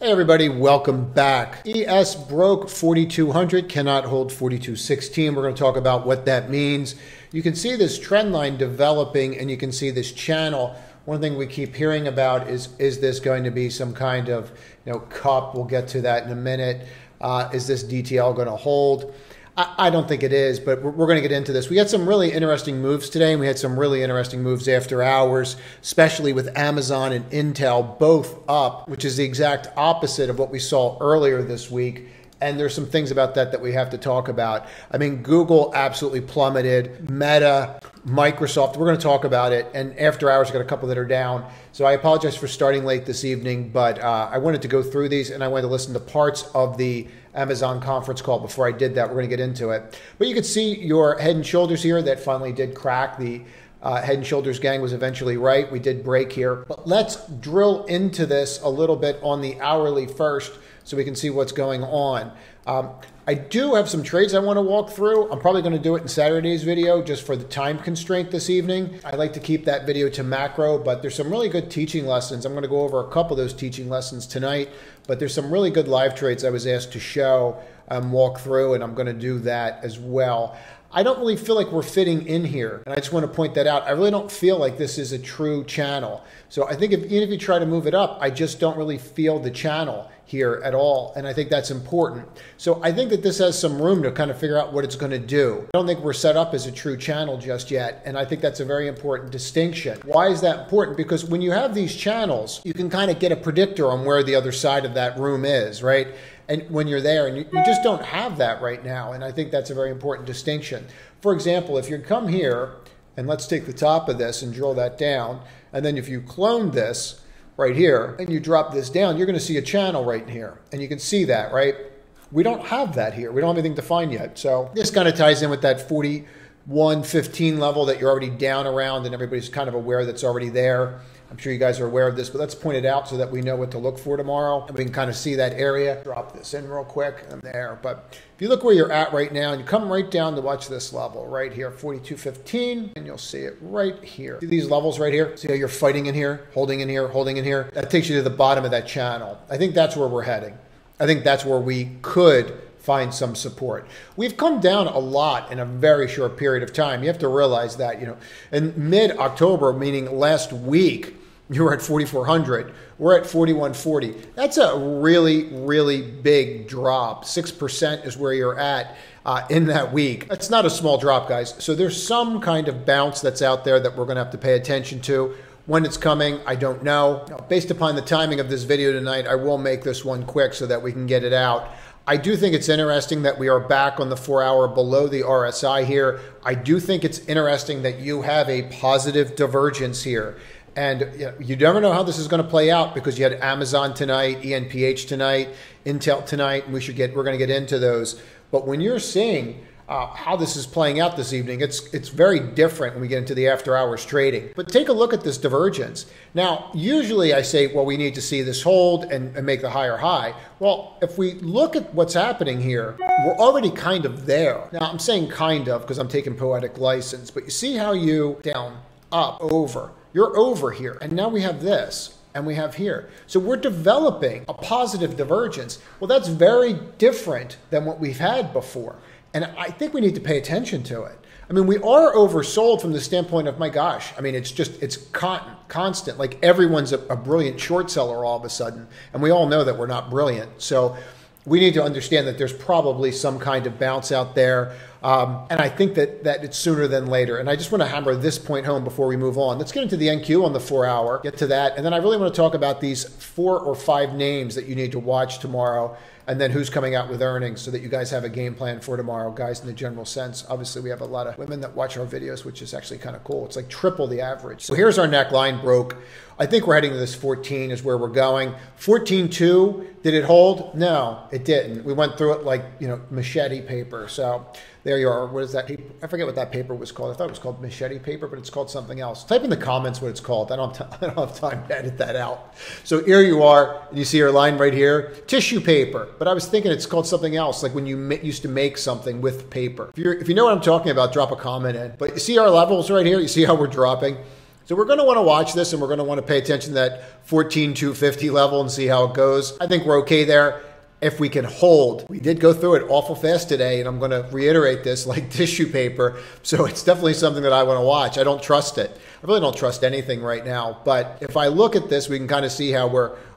Hey everybody, welcome back. ES broke 4200, cannot hold 4216. We're going to talk about what that means. You can see this trend line developing and you can see this channel. One thing we keep hearing about is this going to be some kind of cup? We'll get to that in a minute. Is this DTL going to hold? I don't think it is, but we're going to get into this. We had some really interesting moves today, and we had some really interesting moves after hours, especially with Amazon and Intel both up, which is the exact opposite of what we saw earlier this week. And there's some things about that that we have to talk about. I mean, Google absolutely plummeted, Meta, Microsoft, we're going to talk about it. And after hours, I've got a couple that are down. So I apologize for starting late this evening, but I wanted to go through these and I wanted to listen to parts of the Amazon conference call before I did that. We're going to get into it. But you could see your head and shoulders here that finally did crack. The head and shoulders gang was eventually right. We did break here. But let's drill into this a little bit on the hourly first, so we can see what's going on. I do have some trades I want to walk through. I'm probably going to do it in Saturday's video just for the time constraint this evening. I like to keep that video to macro, but there's some really good teaching lessons. I'm going to go over a couple of those teaching lessons tonight, but there's some really good live trades I was asked to show and walk through, and I'm going to do that as well. I don't really feel like we're fitting in here, and I just want to point that out. I really don't feel like this is a true channel. So I think even if you try to move it up, I just don't really feel the channel here at all, and I think that's important. So I think that this has some room to kind of figure out what it's going to do. I don't think we're set up as a true channel just yet, and I think that's a very important distinction. Why is that important? Because when you have these channels, you can kind of get a predictor on where the other side of that room is, right? And when you're there, and you just don't have that right now. And I think that's a very important distinction. For example, if you come here, and let's take the top of this and drill that down, and then if you clone this right here, and you drop this down, you're gonna see a channel right here. And you can see that, right? We don't have that here. We don't have anything defined yet. So this kind of ties in with that 4115 level that you're already down around, and everybody's kind of aware that's already there. I'm sure you guys are aware of this, but let's point it out so that we know what to look for tomorrow. And we can kind of see that area. Drop this in real quick. I'm there. But if you look where you're at right now, and you come right down to watch this level right here, 4215, and you'll see it right here. See these levels right here? See how you're fighting in here, holding in here, holding in here? That takes you to the bottom of that channel. I think that's where we're heading. I think that's where we could find some support. We've come down a lot in a very short period of time. You have to realize that, in mid-October, meaning last week, you were at 4,400. We're at 4,140. That's a really, really big drop. 6% is where you're at in that week. That's not a small drop, guys. So there's some kind of bounce that's out there that we're going to have to pay attention to. When it's coming, I don't know. Based upon the timing of this video tonight, I will make this one quick so that we can get it out. I do think it's interesting that we are back on the 4-hour below the RSI here. I do think it's interesting that you have a positive divergence here. And you never know how this is going to play out because you had Amazon tonight, ENPH tonight, Intel tonight, and we're going to get into those. But when you're seeing how this is playing out this evening, it's very different when we get into the after hours trading. But take a look at this divergence. Now, usually I say, well, we need to see this hold and make the higher high. Well, if we look at what's happening here, we're already kind of there. Now, I'm saying kind of because I'm taking poetic license, but you see how you down, up, over. You're over here. And now we have this. And we have here. So we're developing a positive divergence. Well, that's very different than what we've had before. And I think we need to pay attention to it. I mean, we are oversold from the standpoint of, my gosh, I mean, it's constant. Like everyone's a brilliant short seller all of a sudden. And we all know that we're not brilliant. So we need to understand that there's probably some kind of bounce out there. And I think that it's sooner than later. And I just want to hammer this point home before we move on. Let's get into the NQ on the 4-hour, get to that. And then I really want to talk about these 4 or 5 names that you need to watch tomorrow. And then who's coming out with earnings so that you guys have a game plan for tomorrow, guys, in the general sense. Obviously, we have a lot of women that watch our videos, which is actually kind of cool. It's like triple the average. So here's our neckline broke. I think we're heading to this 14 is where we're going. 14.2, did it hold? No, it didn't. We went through it like, machete paper. So there you are. What is that? I forget what that paper was called. I thought it was called machete paper, but it's called something else. Type in the comments what it's called. I don't have time to edit that out. So here you are, and you see your line right here, tissue paper. But I was thinking it's called something else, like when you used to make something with paper. If you know what I'm talking about, drop a comment in. But you see our levels right here? You see how we're dropping? So we're going to want to watch this, and we're going to want to pay attention to that 14,250 level and see how it goes. I think we're okay there if we can hold. We did go through it awful fast today, and I'm going to reiterate this like tissue paper. So it's definitely something that I want to watch. I don't trust it. I really don't trust anything right now. But if I look at this, we can kind of see how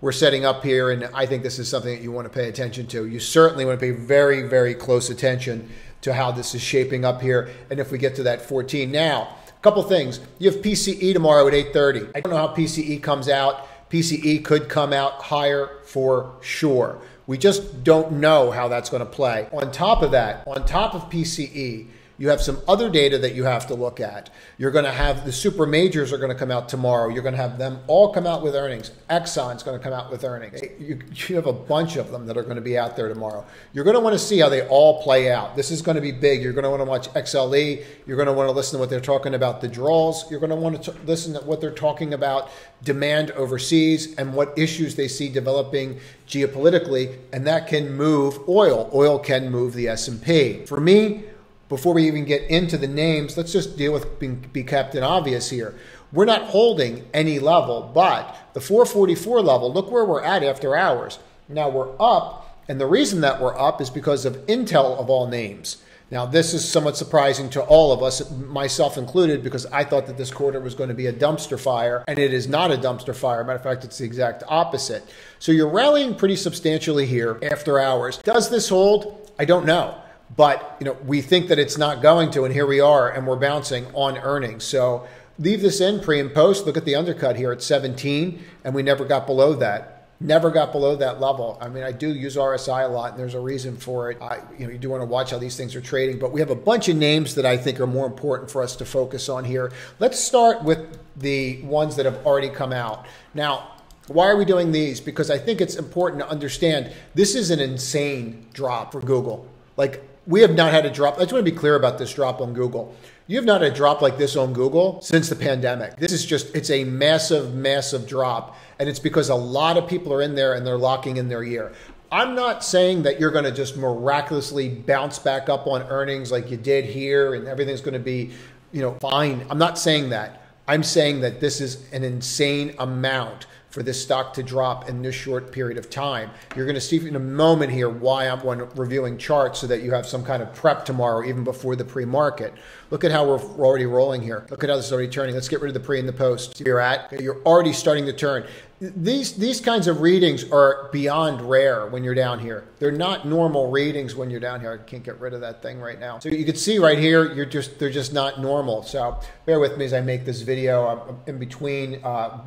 we're setting up here, and I think this is something that you want to pay attention to. You certainly want to pay very, very close attention to how this is shaping up here, and if we get to that 14 now. Couple things. You have PCE tomorrow at 8:30. I don't know how PCE comes out. PCE could come out higher for sure. We just don't know how that's going to play. On top of that, on top of PCE, you have some other data that you have to look at. You're going to have the super majors are going to come out tomorrow. You're going to have them all come out with earnings. Exxon's going to come out with earnings. You have a bunch of them that are going to be out there tomorrow. You're going to want to see how they all play out. This is going to be big. You're going to want to watch XLE. You're going to want to listen to what they're talking about, the draws. You're going to want to listen to what they're talking about, demand overseas, and what issues they see developing geopolitically. And that can move oil. Oil can move the S&P. For me, before we even get into the names, let's just deal with be Captain Obvious here. We're not holding any level, but the 444 level, look where we're at after hours. Now we're up, and the reason that we're up is because of Intel of all names. Now this is somewhat surprising to all of us, myself included, because I thought that this quarter was going to be a dumpster fire, and it is not a dumpster fire. Matter of fact, it's the exact opposite. So you're rallying pretty substantially here after hours. Does this hold? I don't know. But you know, we think that it's not going to, and here we are, and we're bouncing on earnings. So leave this in pre and post. Look at the undercut here at 17, and we never got below that. Never got below that level. I mean, I do use RSI a lot, and there's a reason for it. You do want to watch how these things are trading, but we have a bunch of names that I think are more important for us to focus on here. Let's start with the ones that have already come out. Now, why are we doing these? Because I think it's important to understand this is an insane drop for Google. Like, we have not had a drop. I just want to be clear about this drop on Google. You have not had a drop like this on Google since the pandemic. This is just, it's a massive, massive drop. And it's because a lot of people are in there and they're locking in their year. I'm not saying that you're going to just miraculously bounce back up on earnings like you did here and everything's going to be, you know, fine. I'm not saying that. I'm saying that this is an insane amount for this stock to drop in this short period of time. You're going to see in a moment here why I'm reviewing charts so that you have some kind of prep tomorrow, even before the pre-market. Look at how we're already rolling here. Look at how this is already turning. Let's get rid of the pre and the post. You're at, you're already starting to turn. These kinds of readings are beyond rare when you're down here. They're not normal readings when you're down here. I can't get rid of that thing right now. So you can see right here, they're just not normal. So bear with me as I make this video. I'm in between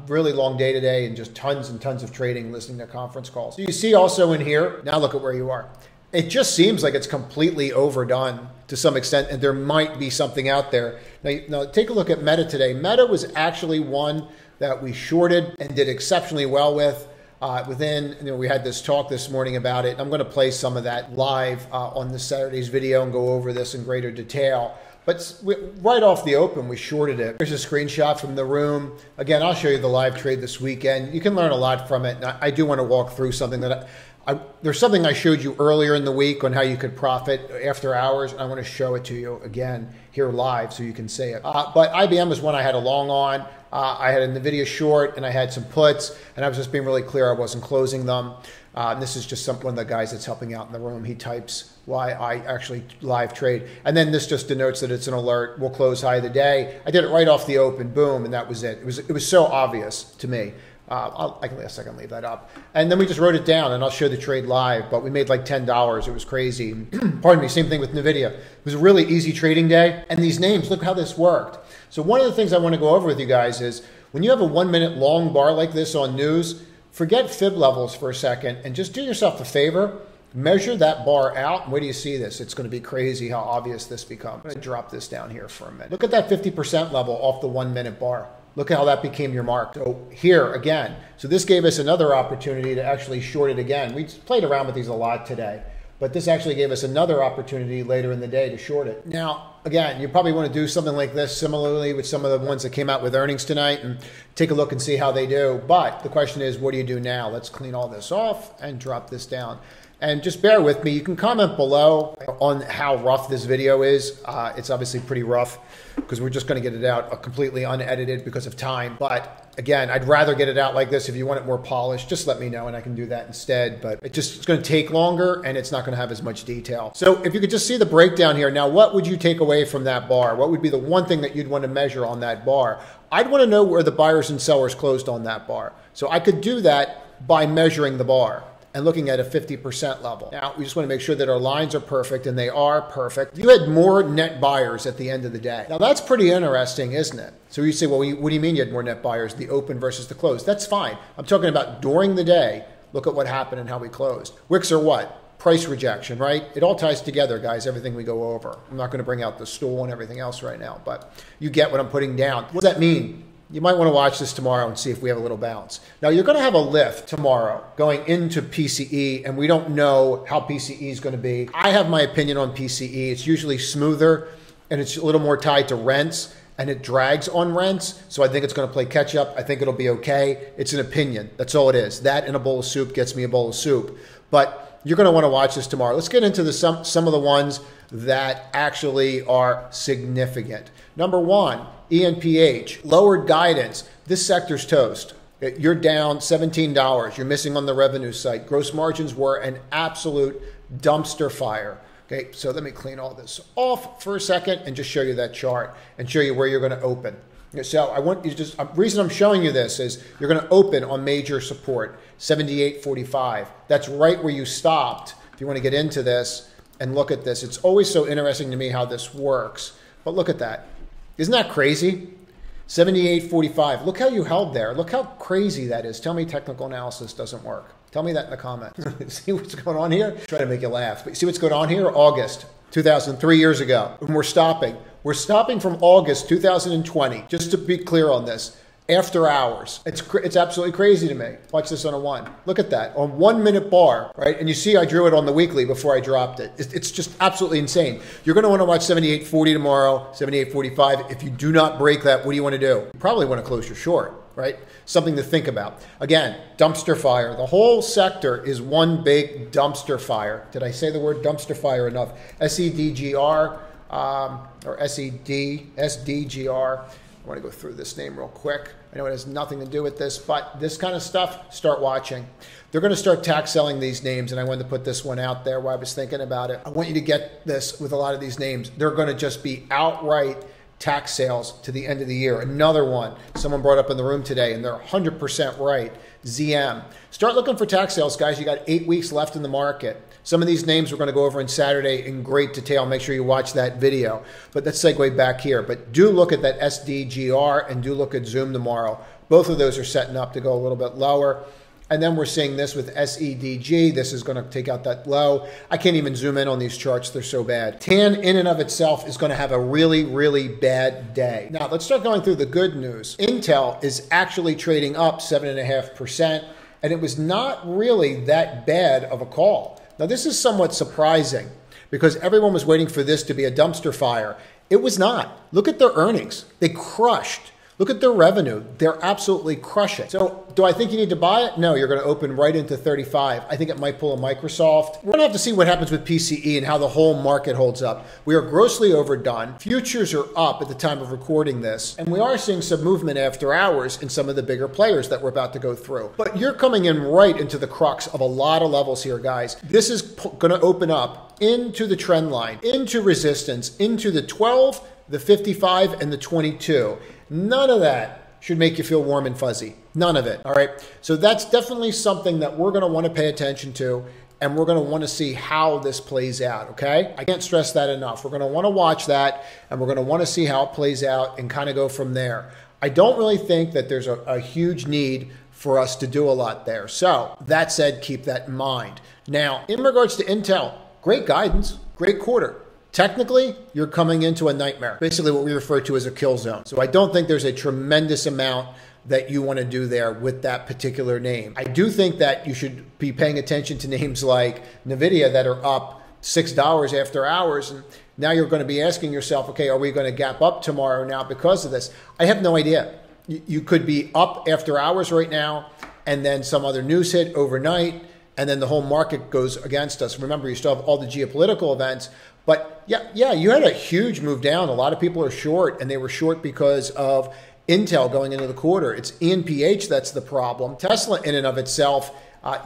really long day today and just tons and tons of trading, listening to conference calls. So you see also in here, now look at where you are. It just seems like it's completely overdone to some extent, and there might be something out there. Now take a look at Meta today. Meta was actually one that we shorted and did exceptionally well with. We had this talk this morning about it. I'm going to play some of that live on this Saturday's video and go over this in greater detail. But right off the open, we shorted it. Here's a screenshot from the room. Again, I'll show you the live trade this weekend. You can learn a lot from it. And I do want to walk through something that there's something I showed you earlier in the week on how you could profit after hours. I want to show it to you again here live so you can see it. But IBM is one I had a long on. I had an NVIDIA short, and I had some puts, and I was just being really clear I wasn't closing them. And this is just one of the guys that's helping out in the room. He types why I actually live trade. And then this just denotes that it's an alert. We'll close high of the day. I did it right off the open, boom, and that was it. It was so obvious to me. I can leave that up. And then we just wrote it down, and I'll show the trade live, but we made like $10. It was crazy. Pardon me, same thing with NVIDIA. It was a really easy trading day. And these names, look how this worked. So one of the things I want to go over with you guys is when you have a 1-minute long bar like this on news, forget fib levels for a second and just do yourself a favor. Measure that bar out, and where do you see this? It's going to be crazy how obvious this becomes. I'm going to drop this down here for a minute. Look at that 50% level off the 1-minute bar. Look how that became your mark. So here again, so this gave us another opportunity to actually short it again. We played around with these a lot today. But this actually gave us another opportunity later in the day to short it. Now, again, you probably want to do something like this similarly with some of the ones that came out with earnings tonight and take a look and see how they do. But the question is, what do you do now? Let's clean all this off and drop this down. And just bear with me. You can comment below on how rough this video is. It's obviously pretty rough because we're just going to get it out completely unedited because of time. But again, I'd rather get it out like this. If you want it more polished, just let me know and I can do that instead. But it just, it's going to take longer and it's not going to have as much detail. So if you could just see the breakdown here. Now, what would you take away from that bar? What would be the one thing that you'd want to measure on that bar? I'd want to know where the buyers and sellers closed on that bar. So I could do that by measuring the bar and looking at a 50% level. Now, we just want to make sure that our lines are perfect, and they are perfect. You had more net buyers at the end of the day. Now, that's pretty interesting, isn't it? So you say, well, what do you mean you had more net buyers, the open versus the closed? That's fine. I'm talking about during the day, look at what happened and how we closed. Wicks are what? Price rejection, right? It all ties together, guys, everything we go over. I'm not going to bring out the stool and everything else right now, but you get what I'm putting down. What does that mean? You might want to watch this tomorrow and see if we have a little bounce. Now, you're going to have a lift tomorrow going into PCE, and we don't know how PCE is going to be. I have my opinion on PCE. It's usually smoother, and it's a little more tied to rents, and it drags on rents. So I think it's going to play catch up. I think it'll be okay. It's an opinion. That's all it is. That and a bowl of soup gets me a bowl of soup. But you're going to want to watch this tomorrow. Let's get into the, some of the ones that actually are significant. Number one, ENPH, lowered guidance. This sector's toast. You're down $17. You're missing on the revenue side. Gross margins were an absolute dumpster fire. Okay, so let me clean all this off for a second and just show you that chart and show you where you're going to open. So I want you to just, the reason I'm showing you this is you're going to open on major support, 78.45. That's right where you stopped. If you want to get into this and look at this, it's always so interesting to me how this works. But look at that. Isn't that crazy? 78.45. Look how you held there. Look how crazy that is. Tell me technical analysis doesn't work. Tell me that in the comments. See what's going on here? Try to make you laugh. But see what's going on here? August 2003, years ago. And we're stopping. We're stopping from August 2020. Just to be clear on this. After hours. It's absolutely crazy to me. Watch this on a one. Look at that. On 1 minute bar, right? And you see I drew it on the weekly before I dropped it. It's just absolutely insane. You're going to want to watch 78.40 tomorrow, 78.45. If you do not break that, what do you want to do? You probably want to close your short, right? Something to think about. Again, dumpster fire. The whole sector is one big dumpster fire. Did I say the word dumpster fire enough? SEDGR, or SDGR. I want to go through this name real quick. I know it has nothing to do with this, but this kind of stuff, start watching. They're going to start tax selling these names, and I wanted to put this one out there while I was thinking about it. I want you to get this with a lot of these names. They're going to just be outright tax sales to the end of the year. Another one someone brought up in the room today, and they're 100% right, ZM. Start looking for tax sales, guys. You got 8 weeks left in the market. Some of these names we're going to go over on Saturday in great detail. Make sure you watch that video. But let's segue back here. But do look at that SDGR and do look at Zoom tomorrow. Both of those are setting up to go a little bit lower. And then we're seeing this with SEDG. This is going to take out that low. I can't even zoom in on these charts. They're so bad. TAN in and of itself is going to have a really, really bad day. Now, let's start going through the good news. Intel is actually trading up 7.5%, and it was not really that bad of a call. Now, this is somewhat surprising because everyone was waiting for this to be a dumpster fire. It was not. Look at their earnings. They crushed. Look at their revenue. They're absolutely crushing. So do I think you need to buy it? No, you're going to open right into 35. I think it might pull a Microsoft. We're going to have to see what happens with PCE and how the whole market holds up. We are grossly overdone. Futures are up at the time of recording this. And we are seeing some movement after hours in some of the bigger players that we're about to go through. But you're coming in right into the crux of a lot of levels here, guys. This is going to open up into the trend line, into resistance, into the 12, the 55, and the 22. None of that should make you feel warm and fuzzy. None of it, all right? So that's definitely something that we're going to want to pay attention to, and we're going to want to see how this plays out, okay? I can't stress that enough. We're going to want to watch that, and we're going to want to see how it plays out and kind of go from there. I don't really think that there's a huge need for us to do a lot there. So that said, keep that in mind. Now, in regards to Intel, great guidance, great quarter. Technically, you're coming into a nightmare, basically what we refer to as a kill zone. So I don't think there's a tremendous amount that you want to do there with that particular name. I do think that you should be paying attention to names like NVIDIA that are up $6 after hours. And now you're going to be asking yourself, okay, are we going to gap up tomorrow now because of this? I have no idea. You could be up after hours right now, and then some other news hit overnight, and then the whole market goes against us. Remember, you still have all the geopolitical events. But yeah, you had a huge move down. A lot of people are short, and they were short because of Intel going into the quarter. It's ENPH that's the problem. Tesla in and of itself,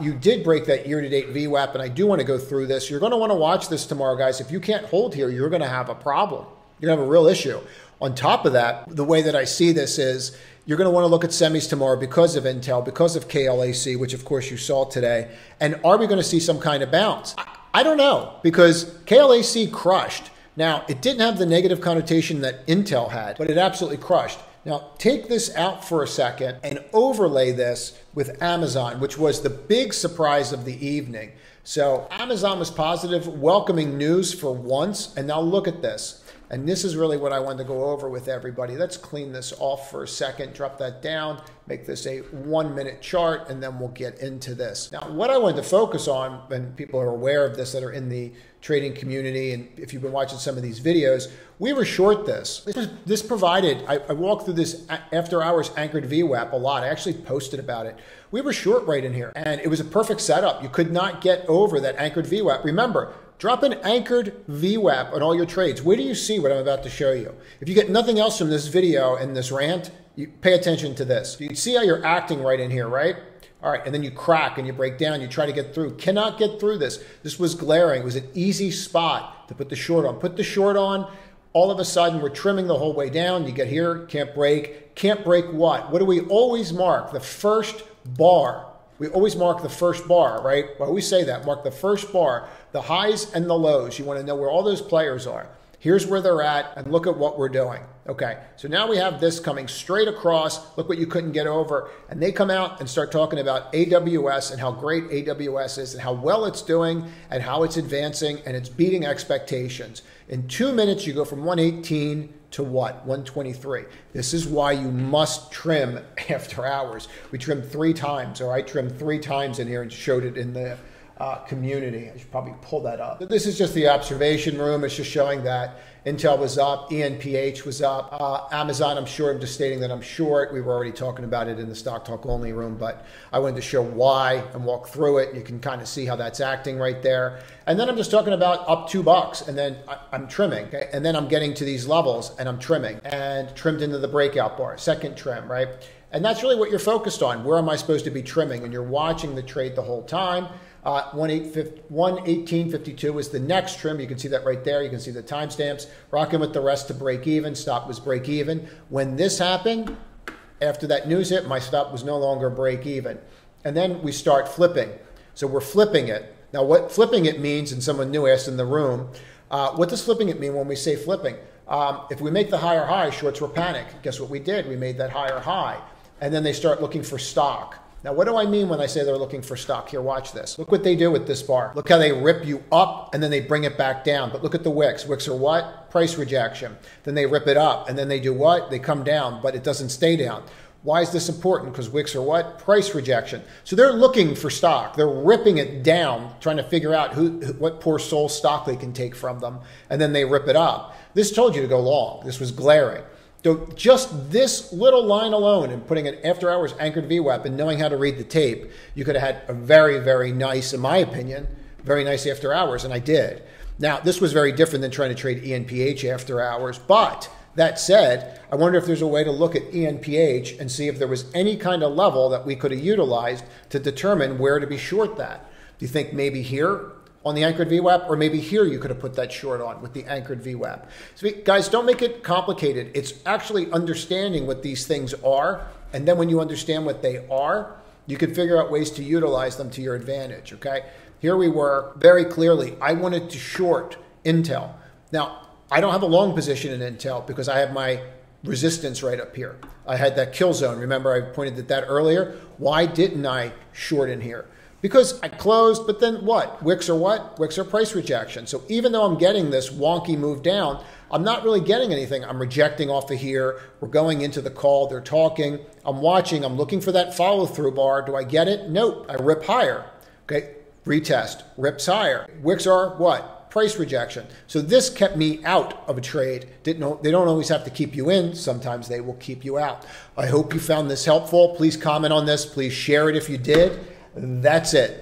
you did break that year-to-date VWAP, and I do want to go through this. You're going to want to watch this tomorrow, guys. If you can't hold here, you're going to have a problem. You're going to have a real issue. On top of that, the way that I see this is you're going to want to look at semis tomorrow because of Intel, because of KLAC, which of course you saw today. And are we going to see some kind of bounce? I don't know, because KLAC crushed. Now, it didn't have the negative connotation that Intel had, but it absolutely crushed. Now, take this out for a second and overlay this with Amazon, which was the big surprise of the evening. So Amazon was positive, welcoming news for once. And now look at this. And this is really what I wanted to go over with everybody. Let's clean this off for a second, drop that down, make this a 1-minute chart, and then we'll get into this. Now, what I wanted to focus on, and people are aware of this that are in the trading community, and if you've been watching some of these videos, we were short this. This provided, I walked through this after hours anchored VWAP a lot. I actually posted about it. We were short right in here, and it was a perfect setup. You could not get over that anchored VWAP. Remember, drop an anchored VWAP on all your trades. Where do you see what I'm about to show you? If you get nothing else from this video and this rant, you pay attention to this. You see how you're acting right in here, right? All right, and then you crack and you break down. You try to get through. Cannot get through this. This was glaring. It was an easy spot to put the short on. Put the short on. All of a sudden, we're trimming the whole way down. You get here, can't break. Can't break what? What do we always mark? The first bar. We always mark the first bar, right? Well, we say that, mark the first bar, the highs and the lows. You want to know where all those players are. Here's where they're at, and look at what we're doing. Okay, so now we have this coming straight across. Look what you couldn't get over. And they come out and start talking about AWS and how great AWS is and how well it's doing and how it's advancing and it's beating expectations. In 2 minutes, you go from 118 to what? 123. This is why you must trim after hours. We trimmed 3 times, or I trimmed 3 times in here and showed it in the community. I should probably pull that up. This is just the observation room. It's just showing that Intel was up, ENPH was up, Amazon, I'm sure, I'm just stating that I'm short. We were already talking about it in the Stock Talk Only room, but I wanted to show why and walk through it. You can kind of see how that's acting right there. And then I'm just talking about up $2, and then I'm trimming, okay? And then I'm getting to these levels, and I'm trimming, and trimmed into the breakout bar, second trim, right? And that's really what you're focused on. Where am I supposed to be trimming? And you're watching the trade the whole time. 118.52 is the next trim. You can see that right there. You can see the timestamps. Rocking with the rest to break even. Stop was break even. When this happened, after that news hit, my stop was no longer break even. And then we start flipping. So we're flipping it. Now what flipping it means, and someone new asked in the room, what does flipping it mean when we say flipping? If we make the higher high, shorts will panic. Guess what we did? We made that higher high. And then they start looking for stock. Now, what do I mean when I say they're looking for stock? Here, watch this. Look what they do with this bar. Look how they rip you up, and then they bring it back down. But look at the wicks. Wicks are what? Price rejection. Then they rip it up, and then they do what? They come down, but it doesn't stay down. Why is this important? Because wicks are what? Price rejection. So they're looking for stock. They're ripping it down, trying to figure out what poor soul stock they can take from them, and then they rip it up. This told you to go long. This was glaring. So just this little line alone and putting an after hours anchored VWAP and knowing how to read the tape, you could have had a very, very nice, in my opinion, very nice after hours, and I did. Now, this was very different than trying to trade ENPH after hours, but that said, I wonder if there's a way to look at ENPH and see if there was any kind of level that we could have utilized to determine where to be short that. Do you think maybe here on the anchored VWAP, or maybe here you could have put that short on with the anchored VWAP? So guys, don't make it complicated. It's actually understanding what these things are, and then when you understand what they are, you can figure out ways to utilize them to your advantage, okay? Here we were very clearly. I wanted to short Intel. Now, I don't have a long position in Intel because I have my resistance right up here. I had that kill zone. Remember, I pointed at that earlier. Why didn't I short in here? because I closed, but then what? Wicks are what? Wicks are price rejection. So even though I'm getting this wonky move down, I'm not really getting anything. I'm rejecting off of here. We're going into the call. They're talking. I'm watching. I'm looking for that follow-through bar. Do I get it? Nope. I rip higher. Okay. Retest. Rips higher. Wicks are what? Price rejection. So this kept me out of a trade. They don't always have to keep you in. Sometimes they will keep you out. I hope you found this helpful. Please comment on this. Please share it if you did. That's it.